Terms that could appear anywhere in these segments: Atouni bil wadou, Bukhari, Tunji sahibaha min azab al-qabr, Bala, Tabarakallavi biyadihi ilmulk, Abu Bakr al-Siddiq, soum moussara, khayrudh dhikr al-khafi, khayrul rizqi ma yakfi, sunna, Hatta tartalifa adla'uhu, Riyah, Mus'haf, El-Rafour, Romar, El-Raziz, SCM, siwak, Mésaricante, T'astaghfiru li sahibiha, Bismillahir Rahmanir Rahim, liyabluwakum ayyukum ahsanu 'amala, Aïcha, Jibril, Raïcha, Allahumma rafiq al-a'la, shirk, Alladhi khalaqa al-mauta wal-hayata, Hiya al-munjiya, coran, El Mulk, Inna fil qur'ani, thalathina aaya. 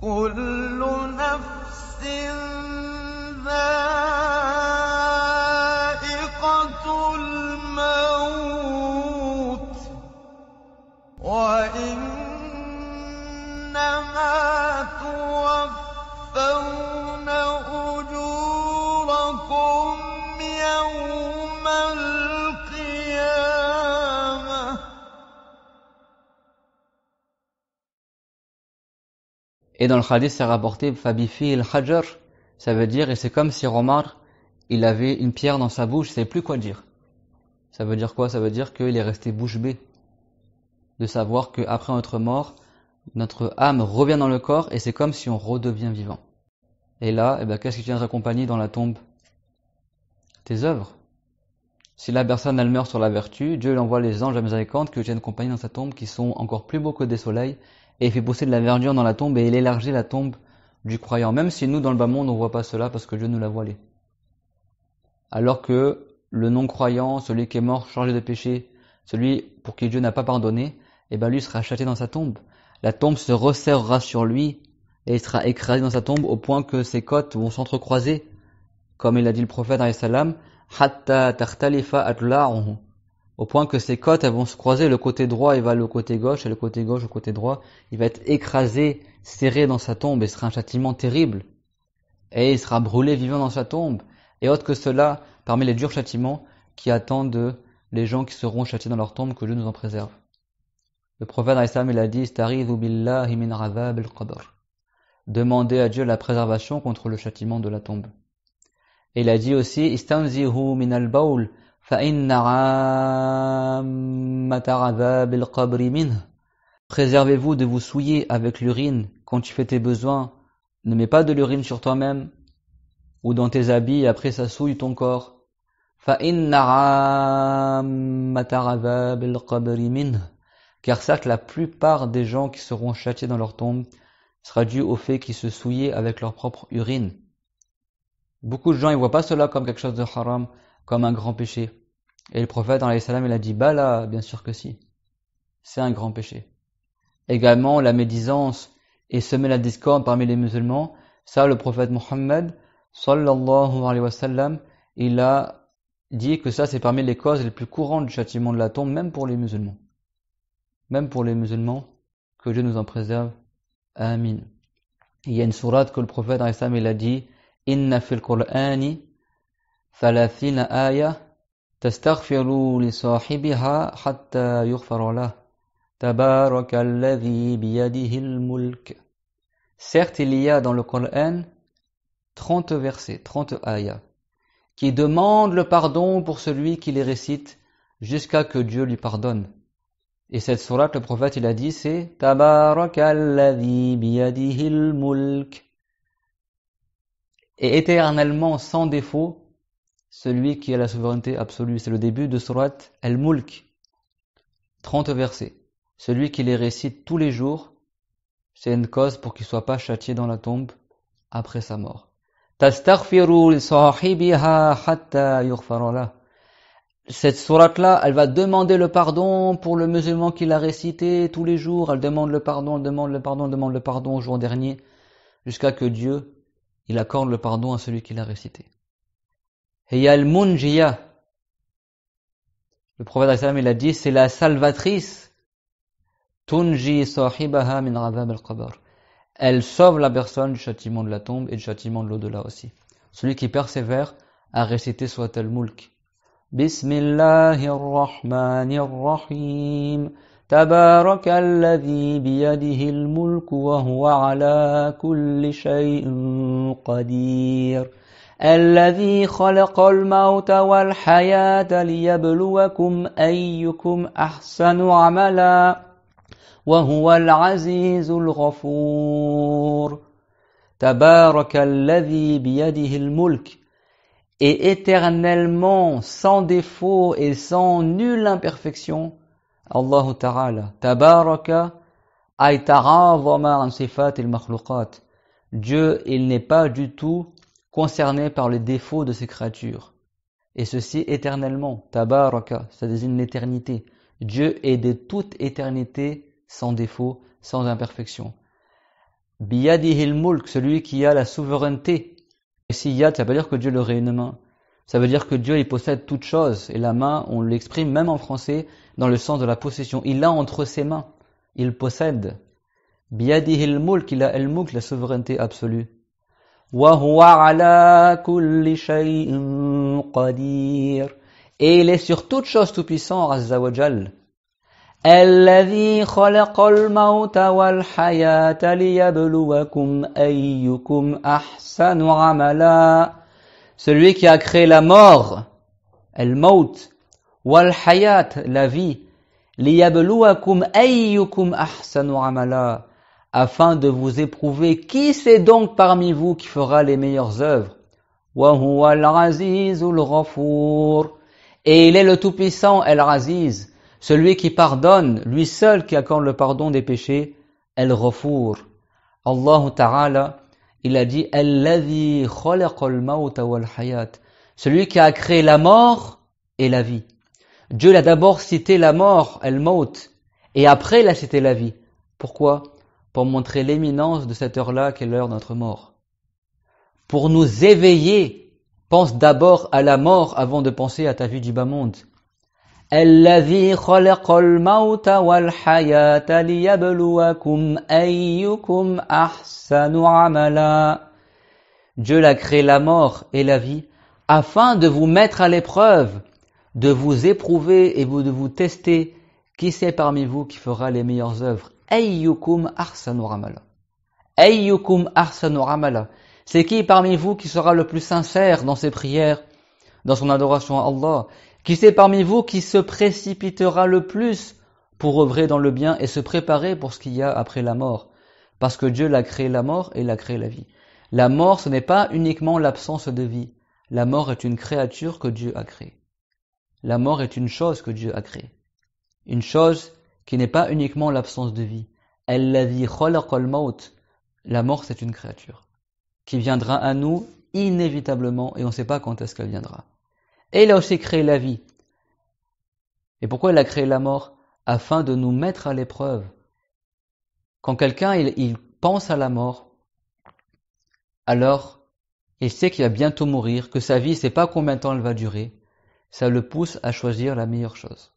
كل نفس ذائقة الموت وإنما توفون أجوركم يوم القيامة. Et dans le hadith, c'est rapporté Fabifi al-Hajar, ça veut dire, et c'est comme si Romar, il avait une pierre dans sa bouche, il ne savait plus quoi dire. Ça veut dire quoi? Ça veut dire qu'il est resté bouche bée, de savoir qu'après notre mort, notre âme revient dans le corps et c'est comme si on redevient vivant. Et là, eh ben, qu'est-ce qui vient nous accompagner dans la tombe? Tes œuvres. Si la personne elle meurt sur la vertu, Dieu lui envoie les anges à Mésaricante qui viennent accompagner dans sa tombe, qui sont encore plus beaux que des soleils, et il fait pousser de la verdure dans la tombe et il élargit la tombe du croyant. Même si nous, dans le bas monde, on ne voit pas cela parce que Dieu nous l'a voilé. Alors que le non-croyant, celui qui est mort chargé de péché, celui pour qui Dieu n'a pas pardonné, eh ben lui sera châté dans sa tombe. La tombe se resserrera sur lui et il sera écrasé dans sa tombe au point que ses côtes vont s'entrecroiser. Comme il a dit le prophète, Hatta tartalifa adla'uhu. Au point que ses côtes elles vont se croiser, le côté droit il va le côté gauche et le côté gauche au côté droit, il va être écrasé, serré dans sa tombe et ce sera un châtiment terrible. Et il sera brûlé vivant dans sa tombe. Et autre que cela, parmi les durs châtiments qui attendent les gens qui seront châtiés dans leur tombe, que Dieu nous en préserve. Le prophète il a dit Istaghfiru billahi min azab al-qabr. Demandez à Dieu la préservation contre le châtiment de la tombe. Et il a dit aussi Istanzihu baul. Préservez-vous de vous souiller avec l'urine quand tu fais tes besoins. Ne mets pas de l'urine sur toi-même ou dans tes habits, après ça souille ton corps. Car certes, la plupart des gens qui seront châtiés dans leur tombe sera dû au fait qu'ils se souillaient avec leur propre urine. Beaucoup de gens ne voient pas cela comme quelque chose de haram, comme un grand péché. Et le prophète, alayhi salam, il a dit, Bala, bien sûr que si. C'est un grand péché. Également, la médisance et semer la discorde parmi les musulmans, ça, le prophète Mohammed, sallallahu alayhi wa sallam, il a dit que ça, c'est parmi les causes les plus courantes du châtiment de la tombe, même pour les musulmans. Même pour les musulmans, que Dieu nous en préserve. Amin. Il y a une sourate que le prophète, alayhi salam, il a dit, Inna fil qur'ani, thalathina aaya, T'astaghfiru li sahibiha, Hatta yurfarola, Tabarakallavi biyadihi ilmulk. Certes, il y a dans le Coran 30 versets, 30 ayas, qui demandent le pardon pour celui qui les récite jusqu'à que Dieu lui pardonne. Et cette sourate, le prophète, il a dit, c'est Tabarakallavi biyadihi ilmulk. Et éternellement, sans défaut, celui qui a la souveraineté absolue. C'est le début de surat El Mulk. 30 versets. Celui qui les récite tous les jours, c'est une cause pour qu'il ne soit pas châtié dans la tombe après sa mort. T'astaghfiru li sahibiha hatta yughfara. Cette surat-là, elle va demander le pardon pour le musulman qui l'a récité tous les jours. Elle demande le pardon, elle demande le pardon, elle demande le pardon au jour dernier, jusqu'à que Dieu, il accorde le pardon à celui qui l'a récité. Hiya al-munjiya. Le prophète il a dit, c'est la salvatrice. Tunji sahibaha min azab al-qabr. Elle sauve la personne du châtiment de la tombe et du châtiment de l'au-delà aussi. Celui qui persévère à réciter soit El Mulk. Bismillahir Rahmanir Rahim. Tabarakalladi biyadihi al-mulku wa huwa ala kulli shay'in qadir. Alladhi khalaqa al-mauta wal-hayata liyabluwakum ayyukum ahsanu 'amala wa huwa al-'aziz al-Rafour. Tabarakallazi biyadihi al-mulk. Et éternellement, sans défaut et sans nulle imperfection, Allah Ta'ala. Tabaraka ay ta'azama an sifat al-makhluqat. Dieu, il n'est pas du tout concerné par les défauts de ces créatures. Et ceci éternellement. Tabaraka, ça désigne l'éternité. Dieu est de toute éternité sans défaut, sans imperfection. bi yadihi al-mulk, celui qui a la souveraineté. Et si yad, ça veut dire que Dieu leur est une main. Ça veut dire que Dieu, il possède toute chose. Et la main, on l'exprime même en français dans le sens de la possession. Il l'a entre ses mains. Il possède. Bi yadihi al-mulk, il a al-mulk, la souveraineté absolue. Wa huwa ala kulli shay'in qadir. Et il est sur toute chose tout-puissant, Azza wa Jal. Alladhi khalaqa al-mauta wal-hayata liyabluwakum ayyukum ahsanu 'amala. Celui qui a créé la mort, El Maut, wal Hayat, la vie, liyabluwakum ayyukum ahsanu 'amala, afin de vous éprouver qui c'est donc parmi vous qui fera les meilleures œuvres. Wa huwa al-Aziz al-Rafour, et il est le Tout-Puissant, El-Raziz, celui qui pardonne, lui seul qui accorde le pardon des péchés, El-Rafour. Allah Ta'ala, il a dit « Alladhi khalaqa al-mauta wal-hayata » celui qui a créé la mort et la vie. Dieu l'a d'abord cité la mort, al-maut, et après il a cité la vie. Pourquoi? Pour montrer l'éminence de cette heure-là qu'est l'heure de notre mort. Pour nous éveiller, pense d'abord à la mort avant de penser à ta vie du bas-monde. « Alladhi khalaqa al-mauta wal-hayata liyabluwakum ayyukum ahsanu 'amala » Dieu l'a créé la mort et la vie afin de vous mettre à l'épreuve, de vous éprouver et de vous tester. Qui c'est parmi vous qui fera les meilleures œuvres ?« Ayyukum ahsanu 'amala » »« Ayyukum ahsanu 'amala » C'est qui parmi vous qui sera le plus sincère dans ses prières, dans son adoration à Allah ? Qui c'est parmi vous qui se précipitera le plus pour œuvrer dans le bien et se préparer pour ce qu'il y a après la mort? Parce que Dieu l'a créé la mort et l'a créé la vie. La mort, ce n'est pas uniquement l'absence de vie. La mort est une créature que Dieu a créée. La mort est une chose que Dieu a créée. Une chose qui n'est pas uniquement l'absence de vie. Alladhi khalaqa al-maut. La mort, c'est une créature qui viendra à nous inévitablement et on ne sait pas quand est-ce qu'elle viendra. Et il a aussi créé la vie. Et pourquoi il a créé la mort? Afin de nous mettre à l'épreuve. Quand quelqu'un il pense à la mort, alors il sait qu'il va bientôt mourir, que sa vie, il ne sait pas combien de temps elle va durer. Ça le pousse à choisir la meilleure chose.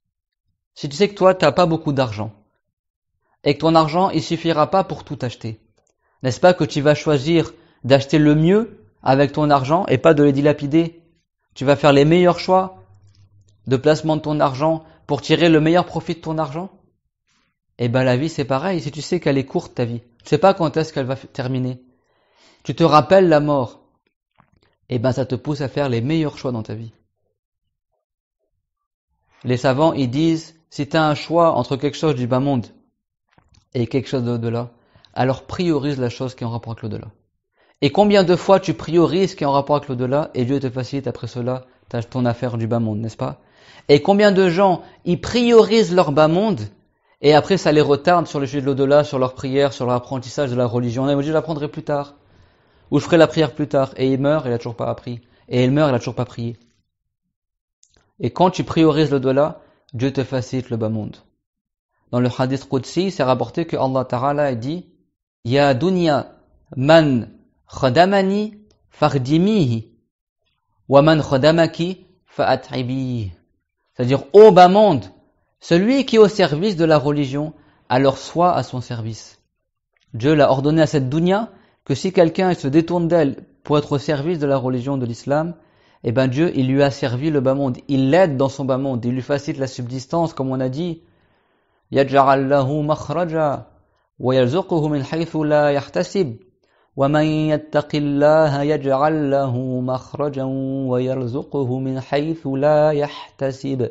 Si tu sais que toi, tu n'as pas beaucoup d'argent, et que ton argent, il ne suffira pas pour tout acheter, n'est-ce pas que tu vas choisir d'acheter le mieux avec ton argent et pas de le dilapider? Tu vas faire les meilleurs choix de placement de ton argent pour tirer le meilleur profit de ton argent. Et ben la vie c'est pareil, si tu sais qu'elle est courte ta vie, tu sais pas quand est-ce qu'elle va terminer. Tu te rappelles la mort, et ben ça te pousse à faire les meilleurs choix dans ta vie. Les savants ils disent, si tu as un choix entre quelque chose du bas monde et quelque chose de l'au-delà, alors priorise la chose qui est en rapport avec l'au-delà. Et combien de fois tu priorises ce qui est en rapport avec l'au-delà et Dieu te facilite après cela ton affaire du bas-monde, n'est-ce pas? Et combien de gens, ils priorisent leur bas-monde et après ça les retarde sur le sujet de l'au-delà, sur leur prière, sur leur apprentissage de la religion. On dit, je l'apprendrai plus tard. Ou je ferai la prière plus tard. Et il meurt, il n'a toujours pas appris. Et il meurt, il n'a toujours pas prié. Et quand tu priorises l'au-delà, Dieu te facilite le bas-monde. Dans le hadith Qudsi, c'est rapporté que Allah Ta'ala dit « Ya dunya man » Khadamani fardimihi wa man khadamaki fa'at'ibihi. C'est-à-dire, ô bas monde, celui qui est au service de la religion, alors sois à son service. Dieu l'a ordonné à cette dunya que si quelqu'un se détourne d'elle pour être au service de la religion de l'islam, eh ben Dieu, il lui a servi le bas monde, il l'aide dans son bas monde, il lui facilite la subsistance, comme on a dit. Yaj'al lahu makhraja wa yarzuquhu min haythu la yahtasib. وَمَنْ يَتَّقِ اللَّهَ يَجْعَلْ لَهُ مَخْرَجًا وَيَرْزُقُهُ مِنْ حَيْثُ لَا يَحْتَسِبُ.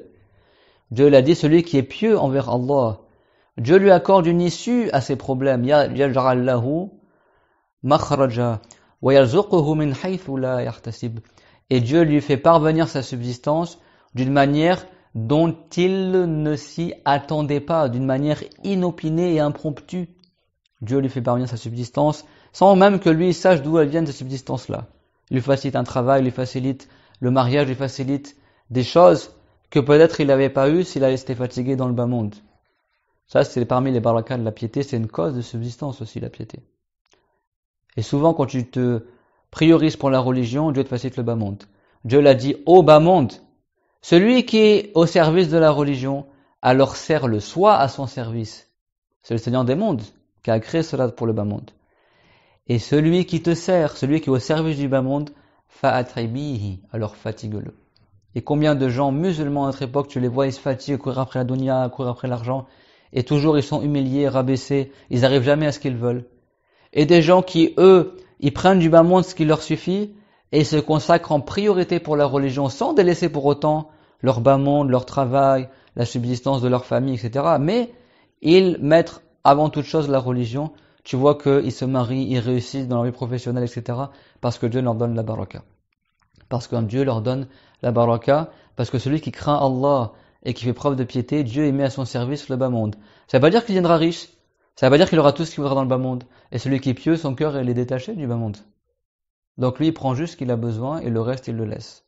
Dieu l'a dit, celui qui est pieux envers Allah, Dieu lui accorde une issue à ses problèmes. يَجْعَلْ لَهُ مَخْرَجًا وَيَرْزُقُهُ مِنْ حَيْثُ لَا يَحْتَسِبُ. Et Dieu lui fait parvenir sa subsistance d'une manière dont il ne s'y attendait pas, d'une manière inopinée et impromptue. Dieu lui fait parvenir sa subsistance sans même que lui sache d'où elle vient cette subsistance-là. Il lui facilite un travail, il lui facilite le mariage, il lui facilite des choses que peut-être il n'avait pas eues s'il avait été fatigué dans le bas monde. Ça, c'est parmi les barakas de la piété, c'est une cause de subsistance aussi, la piété. Et souvent, quand tu te priorises pour la religion, Dieu te facilite le bas-monde. Dieu l'a dit au bas-monde. Celui qui est au service de la religion, alors sert le soi à son service. C'est le Seigneur des mondes qui a créé cela pour le bas-monde. Et celui qui te sert, celui qui est au service du bas-monde, fa'atribihi, alors fatigue-le. Et combien de gens musulmans à notre époque, tu les vois, ils se fatiguent, courir après la dunya, courir après l'argent, et toujours ils sont humiliés, rabaissés, ils n'arrivent jamais à ce qu'ils veulent. Et des gens qui, eux, ils prennent du bas-monde ce qui leur suffit, et ils se consacrent en priorité pour la religion, sans délaisser pour autant leur bas-monde, leur travail, la subsistance de leur famille, etc. Mais ils mettent avant toute chose la religion. Tu vois qu'ils se marient, ils réussissent dans leur vie professionnelle, etc. Parce que Dieu leur donne la baraka. Parce que Dieu leur donne la baraka. Parce que celui qui craint Allah et qui fait preuve de piété, Dieu met à son service le bas monde. Ça ne veut pas dire qu'il deviendra riche. Ça ne veut pas dire qu'il aura tout ce qu'il voudra dans le bas monde. Et celui qui est pieux, son cœur, il est détaché du bas monde. Donc lui, il prend juste ce qu'il a besoin et le reste, il le laisse.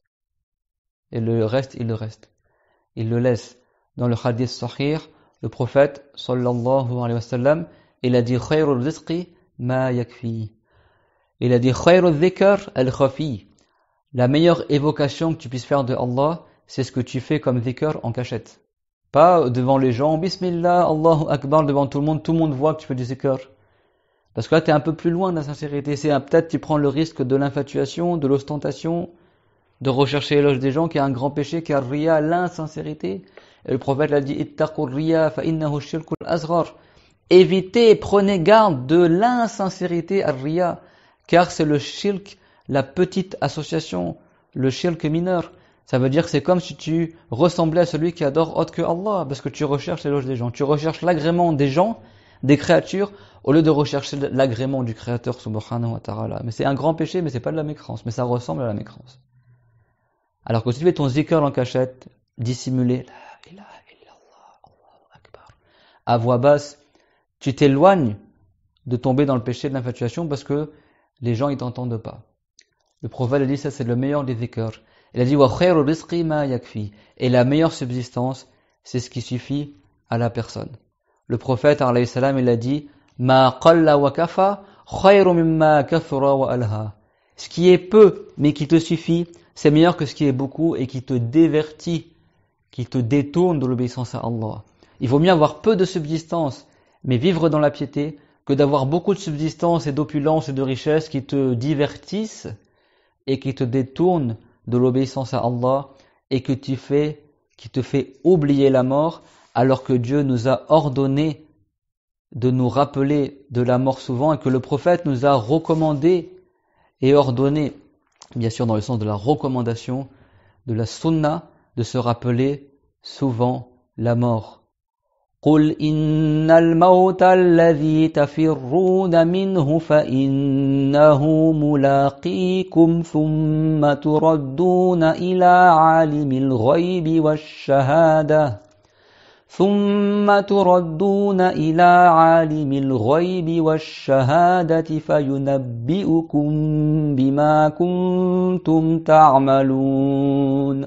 Il le laisse. Dans le hadith sahih, le prophète, sallallahu alayhi wa sallam, il a dit khayrul rizqi ma yakfi. Il a dit khayrudh dhikr al-khafi. La meilleure évocation que tu puisses faire de Allah, c'est ce que tu fais comme dhikr en cachette. Pas devant les gens, Bismillah, Allahu Akbar, devant tout le monde voit que tu fais du dhikr. Parce que là, tu es un peu plus loin de la sincérité. C'est peut-être tu prends le risque de l'infatuation, de l'ostentation, de rechercher l'éloge des gens, qui est un grand péché, qui est Riyah, l'insincérité. Et le prophète l'a dit, ittaqur Riyah fa innahu shirkul asghar. Évitez, prenez garde de l'insincérité à Riyah, car c'est le shirk, la petite association, le shirk mineur. Ça veut dire que c'est comme si tu ressemblais à celui qui adore autre que Allah, parce que tu recherches l'éloge des gens, tu recherches l'agrément des gens, des créatures, au lieu de rechercher l'agrément du Créateur subhanahu wa ta'ala. Mais c'est un grand péché, mais c'est pas de la mécrance, mais ça ressemble à la mécrance. Alors que si tu fais ton zikr en cachette, dissimulé, la ilaha illallah, Allahu Akbar, à voix basse, tu t'éloignes de tomber dans le péché de l'infatuation parce que les gens ils t'entendent pas. Le prophète a dit ça, c'est le meilleur des zikrs. Il a dit wa khayrul rizqi ma yakfi, et la meilleure subsistance, c'est ce qui suffit à la personne. Le prophète alayhi salam, il a dit ma qalla wa kafa khayru mimma kathura wa alha. Ce qui est peu mais qui te suffit, c'est meilleur que ce qui est beaucoup et qui te dévertit, qui te détourne de l'obéissance à Allah. Il vaut mieux avoir peu de subsistance, mais vivre dans la piété, que d'avoir beaucoup de subsistance et d'opulence et de richesse qui te divertissent et qui te détournent de l'obéissance à Allah et qui te fait oublier la mort, alors que Dieu nous a ordonné de nous rappeler de la mort souvent et que le prophète nous a recommandé et ordonné, bien sûr dans le sens de la recommandation, de la sunna, de se rappeler souvent la mort. Qul innal mauta alladhi tafirruna minhu fa innahu mulaqikum thumma turadduna ila alimil ghaybi wash-shahada ثم تردون إلى عالم الغيب والشهادة فينبئكم بما كنتم تعملون.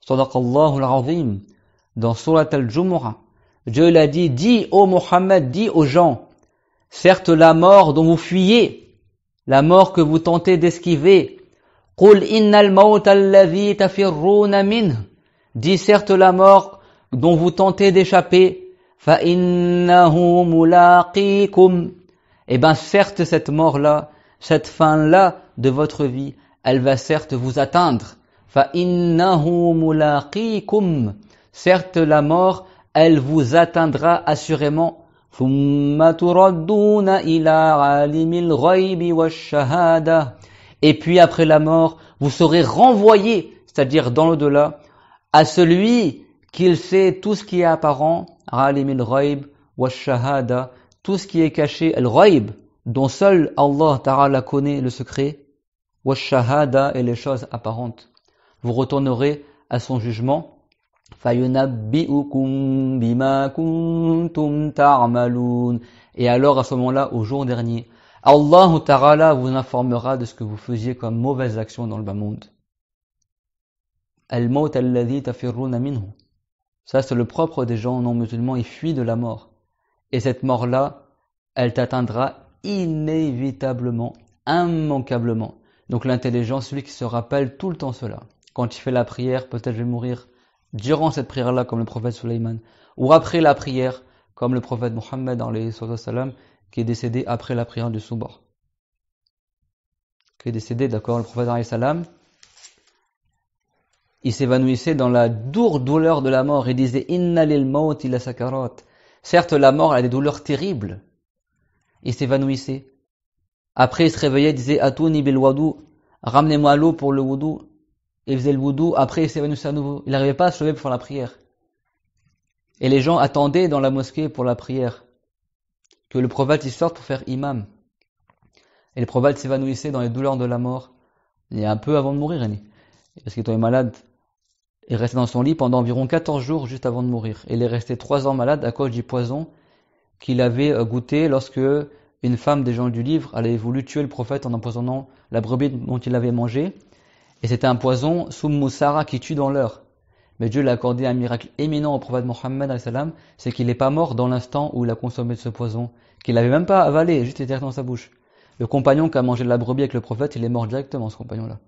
صدق الله العظيم. Dans suratal jumu'a, Dieu l'a dit, dis ô Mohammed, dis aux gens, certes la mort dont vous fuyez, la mort que vous tentez d'esquiver, Qul innal mauta alladhi tafirruna minhu, dis certes la mort dont vous tentez d'échapper, fa innahu mulaqikum, et ben certes cette mort-là, cette fin-là de votre vie, elle va certes vous atteindre, fa innahu mulaqikum, certes la mort, elle vous atteindra assurément, thumma turadduna ila alimil ghaybi wash-shahada, et puis après la mort, vous serez renvoyés, c'est-à-dire dans l'au-delà, à celui qu'il sait tout ce qui est apparent, alimil ghaib wa shahada, tout ce qui est caché, al ghaib, dont seul Allah Ta'ala connaît le secret, wa shahada, et les choses apparentes. Vous retournerez à son jugement, fayunabbi'ukum bima kuntum ta'malun, et alors à ce moment-là, au jour dernier, Allah Ta'ala vous informera de ce que vous faisiez comme mauvaises actions dans le bas monde. Al-maut alladhi tafirruna minhu. Ça, c'est le propre des gens non musulmans, ils fuient de la mort. Et cette mort-là, elle t'atteindra inévitablement, immanquablement. Donc l'intelligent, celui qui se rappelle tout le temps cela. Quand il fait la prière, peut-être je vais mourir durant cette prière-là, comme le prophète Sulayman, ou après la prière, comme le prophète Mohammed, qui est décédé après la prière du Soubah. Qui est décédé, d'accord, le prophète salam, il s'évanouissait dans la dure douleur de la mort. Il disait « Inna lil maut illa sakrat ». Certes, la mort, elle a des douleurs terribles. Il s'évanouissait. Après, il se réveillait, il disait « Atouni bil wadou », « Ramenez-moi l'eau pour le wadou ». Il faisait le wadou, après il s'évanouissait à nouveau. Il n'arrivait pas à se lever pour faire la prière. Et les gens attendaient dans la mosquée pour la prière que le prophète sorte pour faire imam. Et le prophète s'évanouissait dans les douleurs de la mort. Et un peu avant de mourir, parce qu'il tombait malade, il restait dans son lit pendant environ 14 jours juste avant de mourir. Et il est resté 3 ans malade à cause du poison qu'il avait goûté lorsque une femme des gens du livre avait voulu tuer le prophète en empoisonnant la brebis dont il avait mangé. Et c'était un poison, soum moussara, qui tue dans l'heure. Mais Dieu l'a accordé un miracle éminent au prophète Mohammed, c'est qu'il n'est pas mort dans l'instant où il a consommé de ce poison, qu'il n'avait même pas avalé, juste était dans sa bouche. Le compagnon qui a mangé de la brebis avec le prophète, il est mort directement, ce compagnon-là.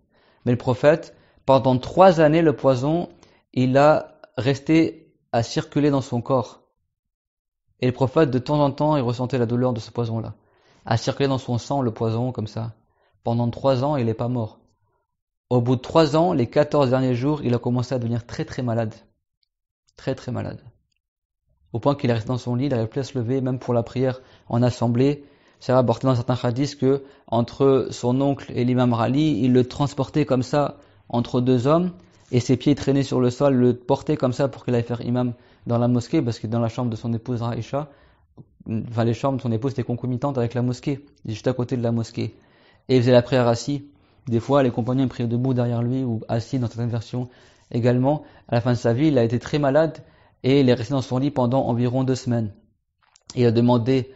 Mais le prophète, pendant 3 années, le poison, il a resté à circuler dans son corps. Et le prophète, de temps en temps, il ressentait la douleur de ce poison-là. A circulé dans son sang, le poison, comme ça. Pendant 3 ans, il n'est pas mort. Au bout de 3 ans, les 14 derniers jours, il a commencé à devenir très très malade. Très très malade. Au point qu'il est resté dans son lit, il n'arrive plus à se lever, même pour la prière en assemblée. C'est rapporté dans certains hadiths que entre son oncle et l'imam Rali, il le transportait comme ça entre 2 hommes et ses pieds traînaient sur le sol, le portait comme ça pour qu'il aille faire imam dans la mosquée, parce que dans la chambre de son épouse Aïcha, enfin les chambres de son épouse étaient concomitantes avec la mosquée, juste à côté de la mosquée. Et il faisait la prière assis. Des fois, les compagnons priaient debout derrière lui ou assis dans certaines versions également. À la fin de sa vie, il a été très malade et il est resté dans son lit pendant environ 2 semaines. Il a demandé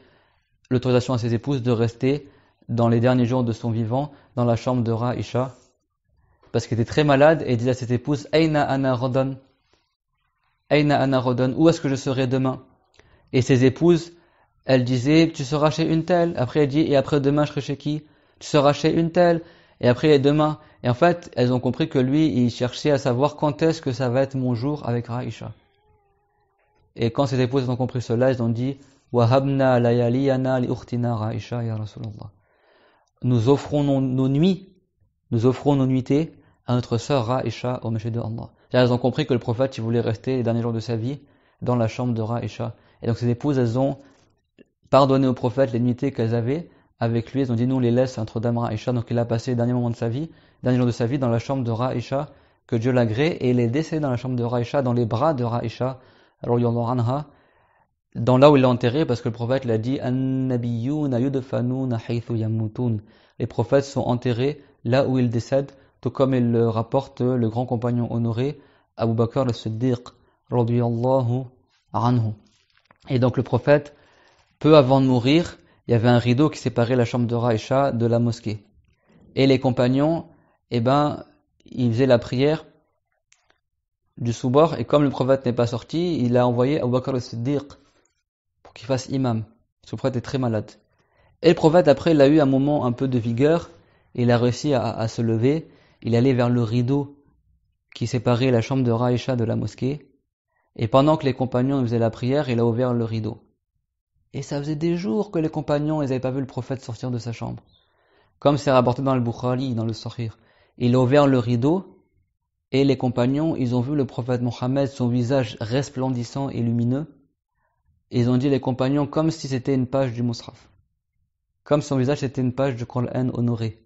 l'autorisation à ses épouses de rester dans les derniers jours de son vivant dans la chambre de Raïcha parce qu'il était très malade et il disait à ses épouses « Aïna ana rodan »« Aïna ana rodan »« Où est-ce que je serai demain ?» Et ses épouses, elles disaient « Tu seras chez une telle » Après, elle dit « Et après demain, je serai chez qui ?»« Tu seras chez une telle » Et après, demain. Et en fait, elles ont compris que lui, il cherchait à savoir quand est-ce que ça va être mon jour avec Raïcha. Et quand ses épouses ont compris cela, elles ont dit Wahabna layaliyana li urtina Raïcha ya Rasulallah. Nous offrons nos nuits, nous offrons nos nuitées à notre sœur Raïcha au Messie de Allah. Elles ont compris que le prophète, il voulait rester les derniers jours de sa vie dans la chambre de Raïcha. Et donc, ses épouses, elles ont pardonné au prophète les nuitées qu'elles avaient avec lui, ils ont dit, nous on les laisse entre Dame Raïcha. Donc il a passé les derniers moments de sa vie, derniers jours de sa vie, dans la chambre de Raïcha, que Dieu l'agrée, et il est décédé dans la chambre de Raïcha, dans les bras de Raïcha, dans là où il l'a enterré, parce que le prophète l'a dit, les prophètes sont enterrés là où ils décèdent, tout comme il le rapporte le grand compagnon honoré, Abu Bakr al-Siddiq, et donc le prophète, peu avant de mourir, il y avait un rideau qui séparait la chambre de Raïcha de la mosquée. Et les compagnons, ils faisaient la prière du soubor. Et comme le prophète n'est pas sorti, il a envoyé Abu Bakr al-Siddiq pour qu'il fasse imam. Ce prophète est très malade. Et le prophète, après, il a eu un moment un peu de vigueur. Il a réussi à se lever. Il allait vers le rideau qui séparait la chambre de Raïcha de la mosquée. Et pendant que les compagnons faisaient la prière, il a ouvert le rideau. Et ça faisait des jours que les compagnons, ils n'avaient pas vu le prophète sortir de sa chambre. Comme c'est rapporté dans le Bukhari, dans le Sahih. Il a ouvert le rideau et les compagnons, ils ont vu le prophète Mohammed, son visage resplendissant et lumineux. Ils ont dit les compagnons comme si c'était une page du Mus'haf. Comme son visage c'était une page du Coran honoré.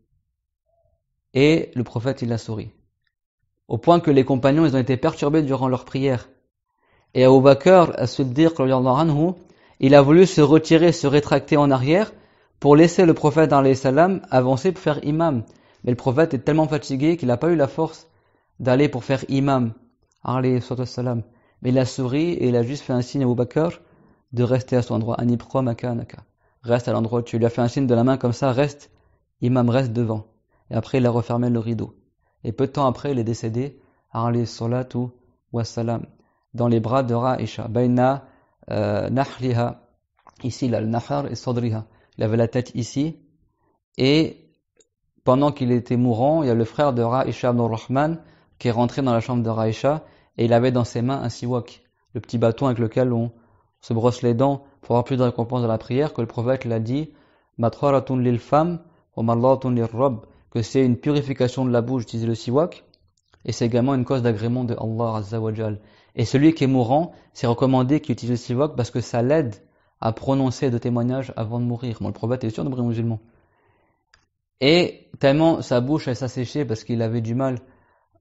Et le prophète, il a souri. Au point que les compagnons, ils ont été perturbés durant leur prière. Et Abu Bakr as-Siddiq, il a voulu se retirer, se rétracter en arrière pour laisser le prophète alayhi salam avancer pour faire imam. Mais le prophète est tellement fatigué qu'il n'a pas eu la force d'aller pour faire imam alayhi salam. Mais il a souri et il a juste fait un signe à Abu Bakr de rester à son endroit. Anibqa makanaka. Reste à l'endroit où tu lui as fait un signe de la main comme ça, reste, imam reste devant. Et après il a refermé le rideau. Et peu de temps après il est décédé alayhi salatu wa salam dans les bras de Raïcha. Baina Nahliha, ici là, le Nahar et Sadriha, il avait la tête ici, et pendant qu'il était mourant, il y a le frère de Raïcha ibn Rahman qui est rentré dans la chambre de Raïcha, et il avait dans ses mains un siwak, le petit bâton avec lequel on se brosse les dents pour avoir plus de récompense dans la prière, que le prophète l'a dit matwaratun lil fam wa marlatun lil rabb, que c'est une purification de la bouche d'utiliser le siwak, et c'est également une cause d'agrément de Allah Azza wa Jal. Et celui qui est mourant, c'est recommandé qu'il utilise le siwak parce que ça l'aide à prononcer de témoignages avant de mourir. Bon, le prophète est sûr de briller musulman. Et tellement sa bouche elle s'asséchait parce qu'il avait du mal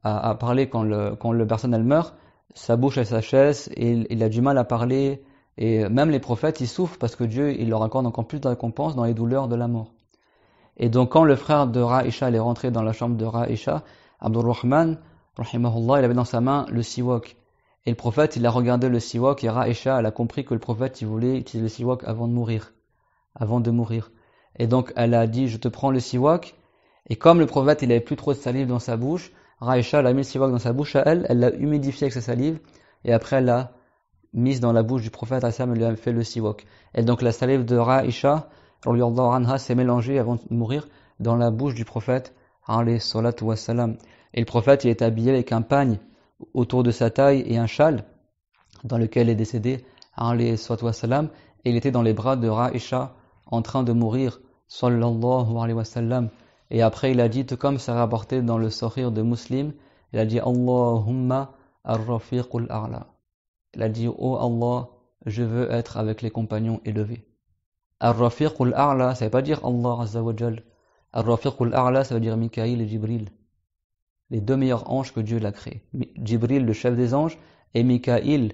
à parler quand le personne elle meurt, sa bouche elle s'achèse et il a du mal à parler. Et même les prophètes ils souffrent parce que Dieu il leur accorde encore plus de récompense dans les douleurs de la mort. Et donc quand le frère de Raïcha est rentré dans la chambre de Raïcha, Abdurrahman, rahimahullah, il avait dans sa main le siwak. Et le prophète, il a regardé le siwak, et Raïcha, elle a compris que le prophète, il voulait utiliser le siwak avant de mourir. Et donc, elle a dit, je te prends le siwak. Et comme le prophète, il n'avait plus trop de salive dans sa bouche, Raïcha, elle a mis le siwak dans sa bouche à elle, elle l'a humidifié avec sa salive, et après, elle l'a mise dans la bouche du prophète, elle lui a fait le siwak. Et donc, la salive de Raïcha, s'est mélangée avant de mourir dans la bouche du prophète, alayhi salatu wa salam. Et le prophète, il est habillé avec un pagne autour de sa taille et un châle dans lequel il est décédé, alayhi salatu wa salam, et il était dans les bras de Raïcha en train de mourir, sallallahu alayhi wa sallam. Et après, il a dit, tout comme ça rapporté dans le Sahih de Muslim, il a dit, Allahumma rafiq al-a'la. Il a dit, oh Allah, je veux être avec les compagnons élevés. Rafiq al-a'la, ça ne veut pas dire Allah Azza wa Jal. Rafiq al-a'la, ça veut dire Mikaïl et Jibril, les deux meilleurs anges que Dieu l'a créés. Jibril, le chef des anges, et Mikaïl,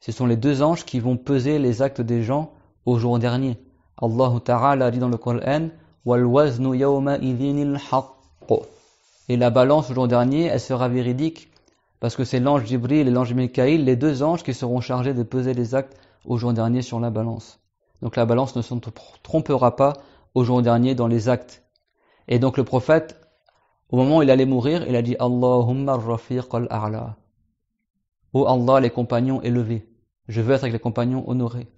ce sont les deux anges qui vont peser les actes des gens au jour dernier. Allah Ta'ala dit dans le Coran, Wal waznu yawma idhinil haqq. Et la balance au jour dernier, elle sera véridique, parce que c'est l'ange Jibril et l'ange Mikaïl, les deux anges qui seront chargés de peser les actes au jour dernier sur la balance. Donc la balance ne se trompera pas au jour dernier dans les actes. Et donc le prophète, au moment où il allait mourir, il a dit « Allahumma rafiq al-a'la »« Oh Allah, les compagnons élevés, je veux être avec les compagnons honorés. »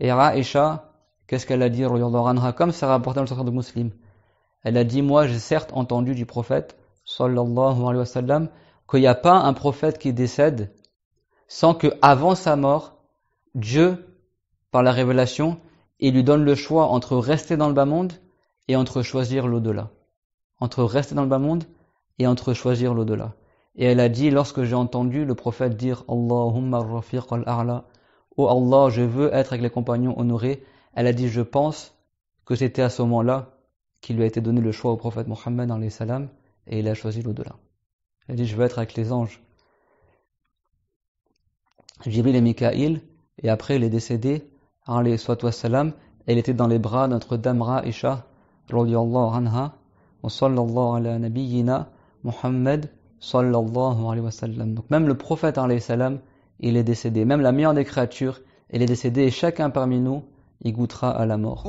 Et Raïcha, qu'est-ce qu'elle a dit, comme ça rapporté dans le Sahih de Muslim, elle a dit « Moi, j'ai certes entendu du prophète, sallallahu alayhi wa sallam, qu'il n'y a pas un prophète qui décède sans que, avant sa mort, Dieu, par la révélation, il lui donne le choix entre rester dans le bas-monde et entre choisir l'au-delà. Et elle a dit, lorsque j'ai entendu le prophète dire « Allahumma rafiq al-a'la »« Oh Allah, je veux être avec les compagnons honorés », elle a dit « Je pense que c'était à ce moment-là qu'il lui a été donné le choix au prophète Mohammed alayhi salam et il a choisi l'au-delà. » Elle a dit « Je veux être avec les anges. » Jibril et Mikaïl, et après il est décédé, alayhi salatu wassalam, elle était dans les bras de notre dame Raïcha, radiyallahu anha, sallallahu ala nabiyyina Muhammad sallallahu alayhi wa sallam. Donc même le prophète alayhi salam, il est décédé, même la meilleure des créatures, il est décédé, et chacun parmi nous, il goûtera à la mort.